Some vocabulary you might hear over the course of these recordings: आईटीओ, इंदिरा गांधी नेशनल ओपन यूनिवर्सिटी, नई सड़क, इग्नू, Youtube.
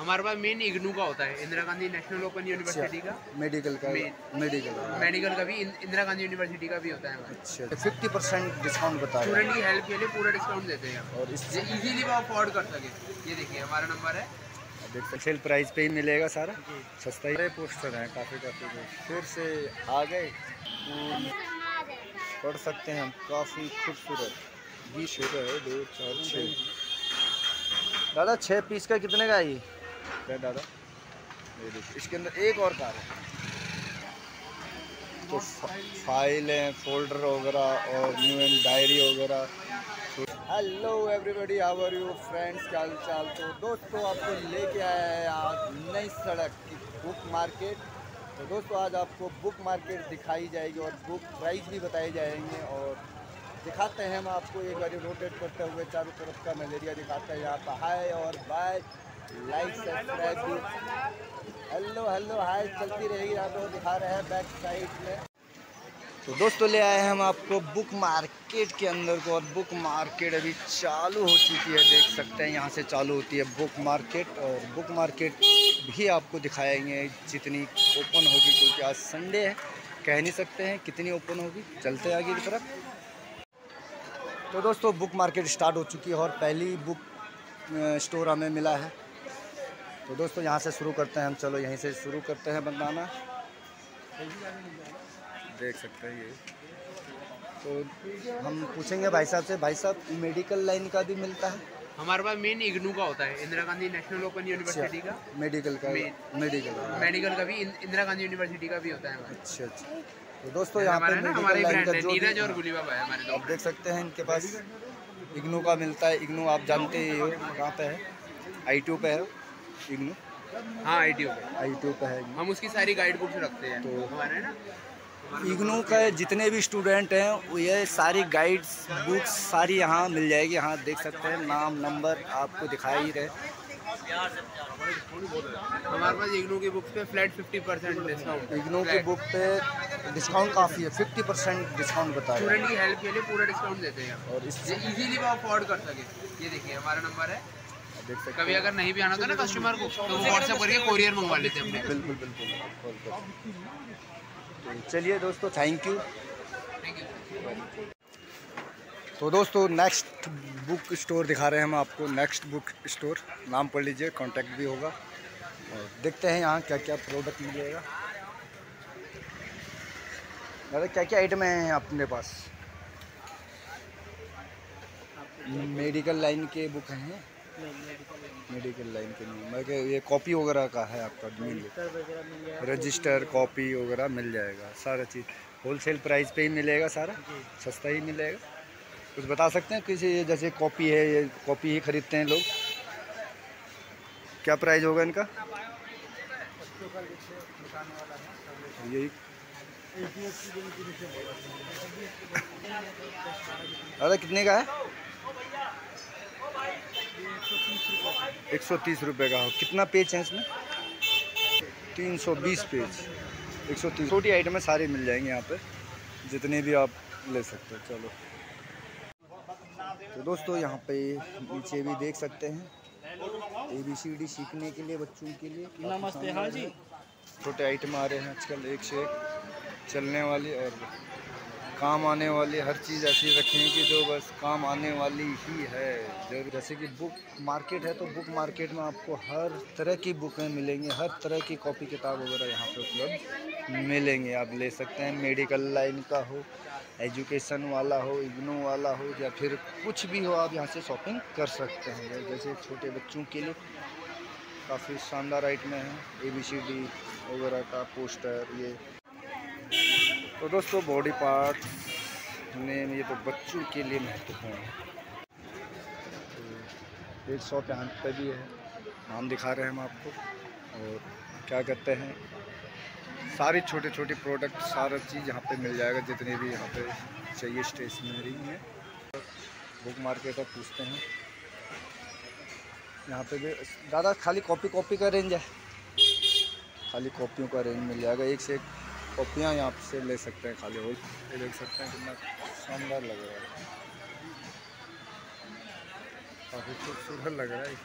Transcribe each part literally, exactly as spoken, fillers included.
हमारे पास मेन इग्नू का होता है, इंदिरा गांधी नेशनल ओपन यूनिवर्सिटी का, मेडिकल का, मेडिकल मेडिकल का भी इंदिरा गांधी यूनिवर्सिटी का भी होता है। अच्छा, फिफ्टी परसेंट डिस्काउंट बता रहे हैं, स्टूडेंट की हेल्प के लिए पूरा डिस्काउंट देते हैं और इससे इजीली वो अफोर्ड कर सके। ये देखिए हमारा नंबर है, सेल प्राइस पे ही मिलेगा सारा, सस्ता ही। पोस्टर हैं काफ़ी काफ़ी, फिर से आ गए, पढ़ सकते हैं हम। काफ़ी खूबसूरत, बीस रुपये है, दो चार छः। दादा छः पीस का कितने का है ये दादा? ये देखिए इसके अंदर एक और कार है, तो फाइल हैं, फोल्डर वगैरह और न्यू एंड डायरी वगैरह। Hello everybody, how are you friends, क्या हाल चाल। तो दोस्तों आपको लेके आया है आज नई सड़क की बुक मार्केट। तो दोस्तों आज आपको बुक मार्केट दिखाई जाएगी और बुक प्राइस भी बताए जाएंगे और दिखाते हैं हम आपको। एक बार रोटेट करते हुए चारों तरफ का नजरिया दिखाते हैं यहाँ पर। हाय और बाय, लाइक सब्सक्राइब भी। हेलो हेलो हाय चलती रहेगी, यहाँ पर दिखा रहे हैं बैक साइड में। तो दोस्तों ले आए हैं हम आपको बुक मार्केट के अंदर को, और बुक मार्केट अभी चालू हो चुकी है, देख सकते हैं यहाँ से चालू होती है बुक मार्केट। और बुक मार्केट भी आपको दिखाएंगे जितनी ओपन होगी, क्योंकि आज संडे है, कह नहीं सकते हैं कितनी ओपन होगी। चलते आगे की तरफ। तो दोस्तों बुक मार्केट स्टार्ट हो चुकी है और पहली बुक स्टोर हमें मिला है। तो दोस्तों यहाँ से शुरू करते हैं हम, चलो यहीं से शुरू करते हैं बनाना। देख सकते हैं ये, तो हम पूछेंगे भाई साहब से। भाई साहब मेडिकल लाइन का भी मिलता है? हमारे पास मेन इग्नू का होता है, इंदिरा गांधी नेशनल ओपन यूनिवर्सिटी का, मेडिकल का, मेडिकल मेडिकल का भी इंदिरा गांधी यूनिवर्सिटी का भी होता है। अच्छा अच्छा। तो दोस्तों यहाँ पर हमारे नीरज और गुली बाबा है हमारे दोस्त, देख सकते हैं इनके पास इग्नू का मिलता है। इग्नू आप जानते ही हो कहाँ पे है, आईटीओ पे है इग्नू। हाँ आईटीओ पे, आईटीओ पे है। हम उसकी सारी गाइड बुक्स रखते हैं, तो हमारे ना इग्नू का जितने भी स्टूडेंट हैं ये सारी गाइड्स बुक्स सारी यहाँ मिल जाएगी। यहाँ देख सकते हैं नाम नंबर आपको दिखा ही रहे। हमारे पास इग्नू की बुक पे flat fifty percent discount, इग्नू की बुक पे डिस्काउंट काफ़ी है, फिफ्टी परसेंट डिस्काउंट बता रहे हैं, स्टूडेंट की हेल्प के लिए पूरा डिस्काउंट देते हैं और इससे इजीली वो अफोर्ड कर सके। ये देखिए हमारा नंबर है, कभी अगर नहीं भी आना था ना कस्टमर को तो व्हाट्सएप करके कोरियर मंगवा लेते हैं। बिल्कुल बिल्कुल। चलिए दोस्तों थैंक यू। तो दोस्तों नेक्स्ट बुक स्टोर दिखा रहे हैं हम आपको, नेक्स्ट बुक स्टोर नाम पढ़ लीजिए, कांटेक्ट भी होगा और देखते हैं यहाँ क्या क्या प्रोडक्ट मिलेगा। दादा क्या क्या आइटम हैं अपने पास? मेडिकल लाइन के बुक हैं, मेडिकल लाइन के नहीं, मैं ये कॉपी वगैरह का है आपका, मिल रजिस्टर कॉपी वगैरह मिल जाएगा सारा चीज़। होलसेल प्राइस पे ही मिलेगा सारा, सस्ता ही मिलेगा। कुछ बता सकते हैं किसी, ये जैसे कॉपी है, ये कॉपी ही खरीदते हैं लोग, क्या प्राइस होगा इनका? यही अरे कितने का है? एक सौ तीस रुपये का हो। कितना पेज है इसमें? तीन सौ बीस पेज, एक सौ तीस। छोटी आइटमें सारी मिल जाएंगी यहाँ पे, जितने भी आप ले सकते हो। चलो तो दोस्तों यहाँ पे नीचे भी देख सकते हैं, ए बी सी डी सीखने के लिए बच्चों के लिए। नमस्ते। हाँ जी, छोटे आइटम आ रहे हैं आजकल, एक से एक चलने वाली और काम आने वाली हर चीज़ ऐसी रखने की जो बस काम आने वाली ही है। जब जैसे कि बुक मार्केट है तो बुक मार्केट में आपको हर तरह की बुकें मिलेंगी, हर तरह की कॉपी किताब वगैरह यहाँ पे उपलब्ध मिलेंगे, आप ले सकते हैं। मेडिकल लाइन का हो, एजुकेशन वाला हो, इग्नू वाला हो, या फिर कुछ भी हो, आप यहाँ से शॉपिंग कर सकते हैं। जैसे छोटे बच्चों के लिए काफ़ी शानदार आइटमें हैं, ए बी सी डी वगैरह का पोस्टर ये। तो दोस्तों बॉडी पार्ट ने ये तो बच्चों के लिए महत्वपूर्ण है। तो एक शॉप यहाँ पर भी है, नाम दिखा रहे हैं हम आपको, और क्या कहते हैं सारे छोटे छोटे प्रोडक्ट सारा चीज़ यहाँ पे मिल जाएगा, जितने भी यहाँ पे चाहिए स्टेशनरी में। बुक मार्केट पर पूछते हैं यहाँ पे भी। दादा खाली कॉपी कॉपी का रेंज है? खाली कॉपियों का रेंज मिल जाएगा, एक से एक कॉपियाँ यहाँ से ले सकते हैं खाली। होल ये देख सकते हैं कितना शानदार लग रहा है, काफ़ी खूबसूरत लग रहा है।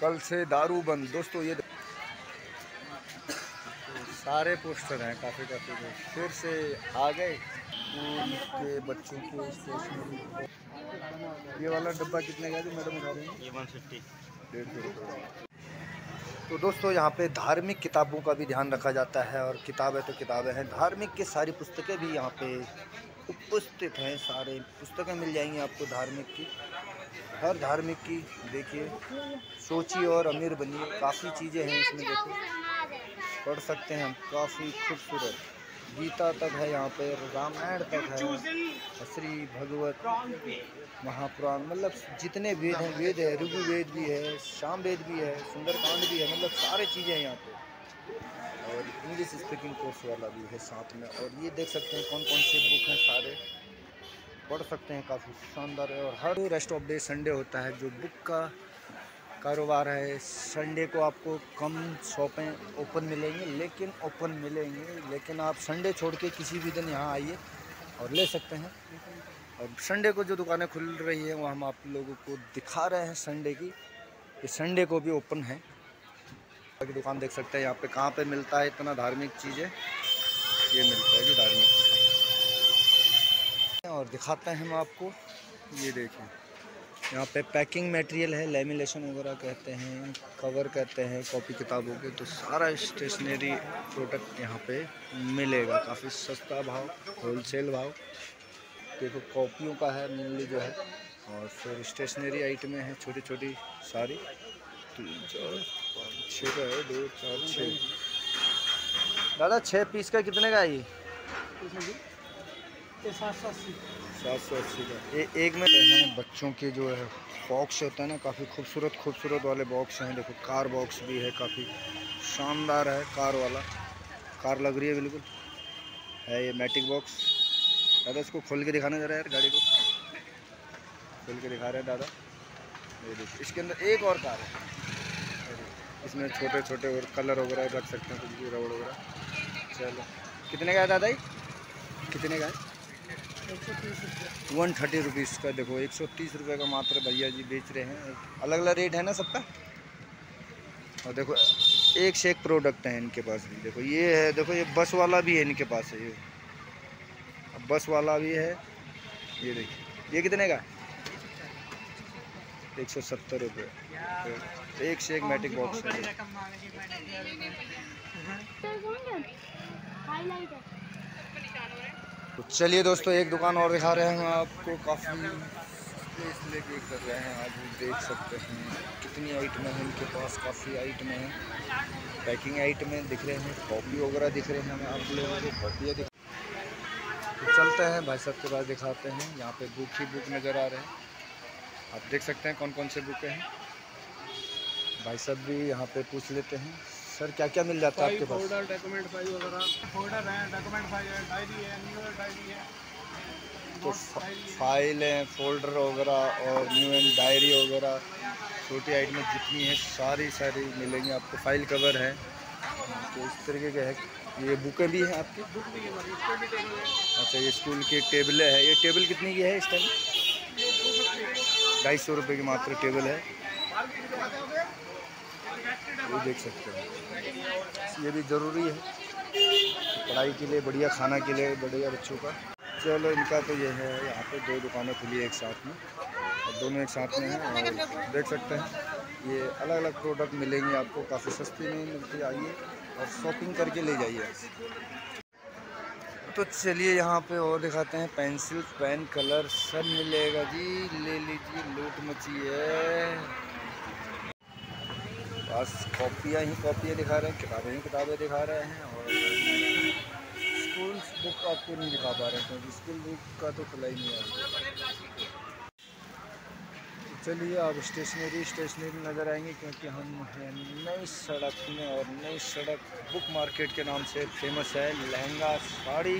कल से दारू बंद। दोस्तों ये सारे पोस्टर हैं, काफ़ी काफ़ी फिर से आ गए। के बच्चों के स्टेशनरी ये वाला डब्बा कितने का जो मैडम उठा रही हैं? ये वन फिफ्टी। तो दोस्तों यहाँ पे धार्मिक किताबों का भी ध्यान रखा जाता है, और किताबें तो किताबें हैं, धार्मिक की सारी पुस्तकें भी यहाँ पे उपस्थित हैं। सारे पुस्तकें मिल जाएंगी आपको धार्मिक की, हर धार्मिक की। देखिए, सोचिए और अमीर बनिए, काफ़ी चीज़ें हैं इसमें। देखो पढ़ सकते हैं हम, काफ़ी खूबसूरत। गीता तक है यहाँ पे, रामायण तक है, श्री भगवत महापुराण, मतलब जितने वेद हैं, वेद है, ऋग्वेद भी है, साम वेद भी है, सुंदरकांड भी है, मतलब सारे चीज़ें हैं यहाँ पे। और इंग्लिश स्पीकिंग कोर्स वाला भी है साथ में। और ये देख सकते हैं कौन कौन से बुक हैं, सारे पढ़ सकते हैं, काफ़ी शानदार है। और हर रेस्ट ऑफ डे संडे होता है, जो बुक का कारोबार है, संडे को आपको कम शॉपें ओपन मिलेंगी, लेकिन ओपन मिलेंगी लेकिन आप संडे छोड़ के किसी भी दिन यहाँ आइए और ले सकते हैं। और संडे को जो दुकानें खुल रही हैं वो हम आप लोगों को दिखा रहे हैं संडे की, कि संडे को भी ओपन है। बाकी दुकान देख सकते हैं यहाँ पे कहाँ पे मिलता है इतना धार्मिक चीज़ें, ये मिलता है जी धार्मिक चीज़ें। और दिखाते हैं हम आपको, ये देखें यहाँ पे पैकिंग मटेरियल है, लेमिनेशन वगैरह कहते हैं, कवर कहते हैं कॉपी किताबों के। तो सारा स्टेशनरी प्रोडक्ट यहाँ पे मिलेगा, काफ़ी सस्ता भाव, होलसेल भाव। देखो कॉपियों का है मेनली जो है, और फिर स्टेशनरी आइटमें हैं छोटी छोटी सारी। तीन चार पाँच छः का है, दो चार छः। दादा छः पीस का कितने का है? ये सात सौ अस्सी सात सौ अस्सी का एक में हैं। बच्चों के जो है बॉक्स होता है ना, काफ़ी खूबसूरत खूबसूरत वाले बॉक्स हैं। देखो कार बॉक्स भी है, काफ़ी शानदार है, कार वाला कार लग रही है बिल्कुल। है ये मैटिक बॉक्स। दादा इसको खोल के दिखाना जरा यार, गाड़ी को खोल के दिखा रहे हैं दादा। ये देखिए इसके अंदर एक और कार है, इसमें छोटे छोटे और कलर वगैरह रख सकते हैं, कुछ भी रबड़ वगैरह। चलो कितने का है दादा? कितने का है? वन थर्टी रुपीज़ का। देखो एक सौ तीस रुपये का मात्र भैया जी बेच रहे हैं, अलग अलग रेट है ना सबका। और देखो एक से एक प्रोडक्ट है इनके पास भी। देखो ये है, देखो ये बस वाला भी है इनके पास है, ये बस वाला भी है। ये देखिए ये कितने का? एक सौ सत्तर रुपये। एक से एक मैटिक बॉक्स है। तो चलिए दोस्तों एक दुकान और दिखा रहे हैं आपको, काफ़ी इसलिए क्लिक कर रहे हैं आप देख सकते हैं कितनी आइटमें हैं इनके पास, काफ़ी आइटमें हैं, पैकिंग आइटमें दिख रहे हैं, कॉपी वगैरह दिख रहे हैं हमें आप लोगों को, कॉपियाँ दिख। तो चलते हैं भाई साहब के पास, दिखाते हैं। यहाँ पे बुक ही बुक नज़र आ रहे हैं, आप देख सकते हैं कौन कौन से बुकें हैं। भाई साहब भी यहाँ पर पूछ लेते हैं, सर क्या क्या मिल जाता है आपके पास? फोल्डर, डॉक्यूमेंट फाइल वगैरह, फोल्डर है, डॉक्यूमेंट फाइल है, डायरी है, न्यूज़ डायरी है, तो फाइल है, फोल्डर वगैरह और न्यूज़ डायरी वगैरह छोटी आइटमें जितनी है सारी सारी मिलेंगी आपको। फाइल कवर है, तो इस तरीके के है। ये बुकें भी हैं आपकी? अच्छा ये स्कूल की टेबलें हैं। ये टेबल कितनी की है इस टाइम? ढाई सौ रुपये की मात्र टेबल है, वो देख सकते हैं। ये भी ज़रूरी है पढ़ाई के लिए, बढ़िया खाना के लिए, बढ़िया बच्चों का। चलो इनका तो ये है, यहाँ पे दो दुकानें खुली एक साथ में और दोनों एक साथ में हैं। और देख सकते हैं ये अलग अलग प्रोडक्ट मिलेंगे आपको, काफ़ी सस्ती में मिलती। आइए और शॉपिंग करके ले जाइए। तो चलिए यहाँ पे और दिखाते हैं, पेंसिल, पेन, कलर सब मिलेगा जी, ले लीजिए, लूट मची है। बस कॉपियाँ ही कॉपियाँ दिखा रहे हैं, किताबें ही किताबें दिखा रहे हैं। और स्कूल बुक आपको नहीं दिखा पा रहे क्योंकि स्कूल बुक का तो खुला ही नहीं है। चलिए आप स्टेशनरी स्टेशनरी नज़र आएंगे, क्योंकि हम हैं नई सड़क में, और नई सड़क बुक मार्केट के नाम से फेमस है, लहंगा साड़ी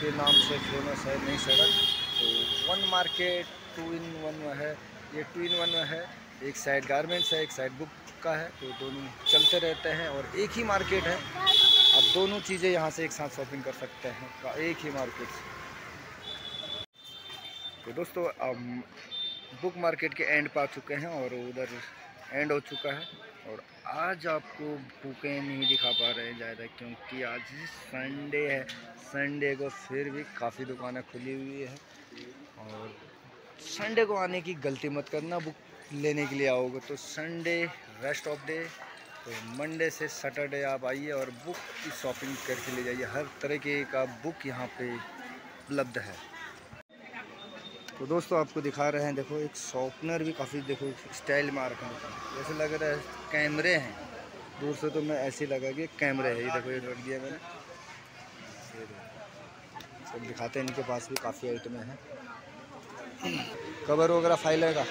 के नाम से फेमस है नई सड़क। तो one market two in one में है, ये टू इन वन में है, एक साइड गारमेंट्स है, एक साइड बुक का है, तो दोनों चलते रहते हैं। और एक ही मार्केट है, आप दोनों चीज़ें यहाँ से एक साथ शॉपिंग कर सकते हैं एक ही मार्केट से। तो दोस्तों अब बुक मार्केट के एंड पा चुके हैं, और उधर एंड हो चुका है और आज आपको बुकें नहीं दिखा पा रहे ज़्यादा क्योंकि आज संडे है। संडे को फिर भी काफ़ी दुकानें खुली हुई है और संडे को आने की गलती मत करना। बुक लेने के लिए आओगे तो संडे रेस्ट ऑफ डे, तो मंडे से सैटरडे आप आइए और बुक की शॉपिंग करके ले जाइए। हर तरह के का बुक यहाँ पे उपलब्ध है। तो दोस्तों आपको दिखा रहे हैं, देखो एक शॉर्पनर भी काफ़ी देखो स्टाइल में आ रखा है, जैसे लग रहा है कैमरे हैं। दूर से तो मैं ऐसे लगा कि कैमरे है, ये देखो ये रख दिया मैंने। सब दिखाते हैं, इनके पास भी काफ़ी आइटमें हैं। कवर वगैरह फाइल का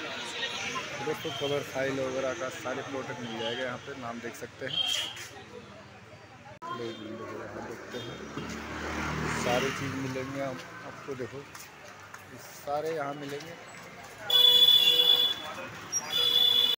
दोस्तों, कवर फाइल वगैरह का सारे प्रोडक्ट मिल जाएगा यहाँ पे, नाम देख सकते हैं। यहाँ देखते हैं सारी चीज़ मिलेंगी आप, आपको देखो सारे यहाँ मिलेंगे।